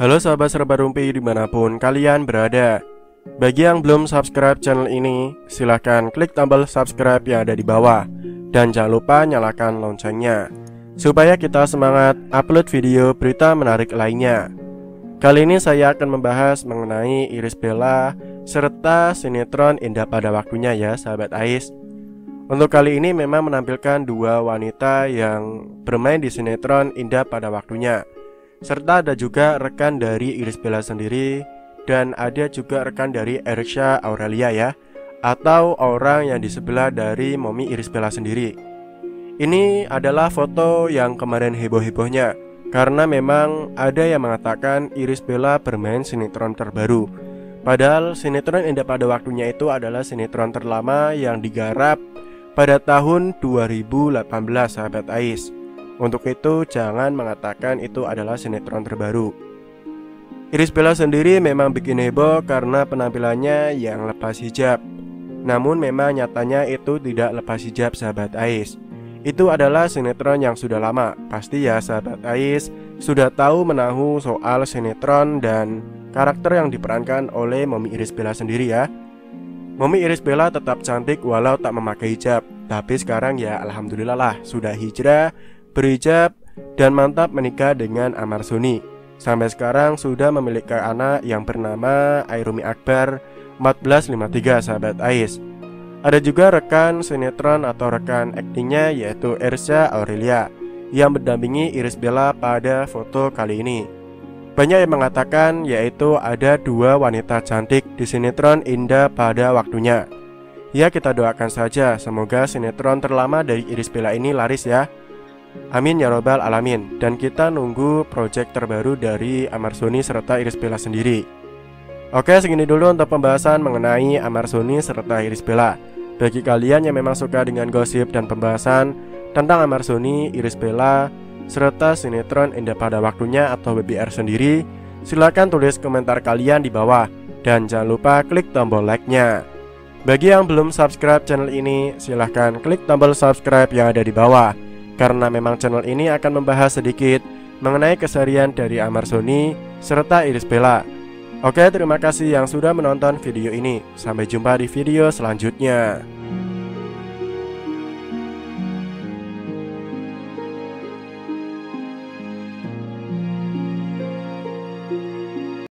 Halo sahabat Serba Rumpi dimanapun kalian berada. Bagi yang belum subscribe channel ini, silahkan klik tombol subscribe yang ada di bawah. Dan jangan lupa nyalakan loncengnya, supaya kita semangat upload video berita menarik lainnya. Kali ini saya akan membahas mengenai Irish Bella serta sinetron Indah Pada Waktunya ya sahabat Ais. Untuk kali ini memang menampilkan dua wanita yang bermain di sinetron Indah Pada Waktunya, serta ada juga rekan dari Irish Bella sendiri, dan ada juga rekan dari Ersya Aurelia ya, atau orang yang di sebelah dari Mommy Irish Bella sendiri. Ini adalah foto yang kemarin heboh-hebohnya, karena memang ada yang mengatakan Irish Bella bermain sinetron terbaru. Padahal sinetron Indah Pada Waktunya itu adalah sinetron terlama yang digarap pada tahun 2018 sahabat Ais. Untuk itu jangan mengatakan itu adalah sinetron terbaru. Irish Bella sendiri memang bikin heboh karena penampilannya yang lepas hijab. Namun memang nyatanya itu tidak lepas hijab sahabat Ais. Itu adalah sinetron yang sudah lama. Pasti ya sahabat Ais sudah tahu menahu soal sinetron dan karakter yang diperankan oleh Mommy Irish Bella sendiri ya. Mommy Irish Bella tetap cantik walau tak memakai hijab. Tapi sekarang ya alhamdulillah lah sudah hijrah, berhijab, dan mantap menikah dengan Ammar Zoni. Sampai sekarang sudah memiliki anak yang bernama Airumi Akbar 1453 sahabat Ais. Ada juga rekan sinetron atau rekan aktingnya yaitu Ersya Aurelia yang mendampingi Irish Bella pada foto kali ini. Banyak yang mengatakan yaitu ada dua wanita cantik di sinetron Indah Pada Waktunya. Ya kita doakan saja semoga sinetron terlama dari Irish Bella ini laris ya. Amin ya robbal alamin. Dan kita nunggu project terbaru dari Ammar Zoni serta Irish Bella sendiri. Oke, segini dulu untuk pembahasan mengenai Ammar Zoni serta Irish Bella. Bagi kalian yang memang suka dengan gosip dan pembahasan tentang Ammar Zoni, Irish Bella serta sinetron Indah Pada Waktunya atau BBR sendiri, silahkan tulis komentar kalian di bawah. Dan jangan lupa klik tombol like-nya. Bagi yang belum subscribe channel ini, silahkan klik tombol subscribe yang ada di bawah, karena memang channel ini akan membahas sedikit mengenai keseharian dari Ammar Zoni serta Irish Bella. Oke, terima kasih yang sudah menonton video ini. Sampai jumpa di video selanjutnya.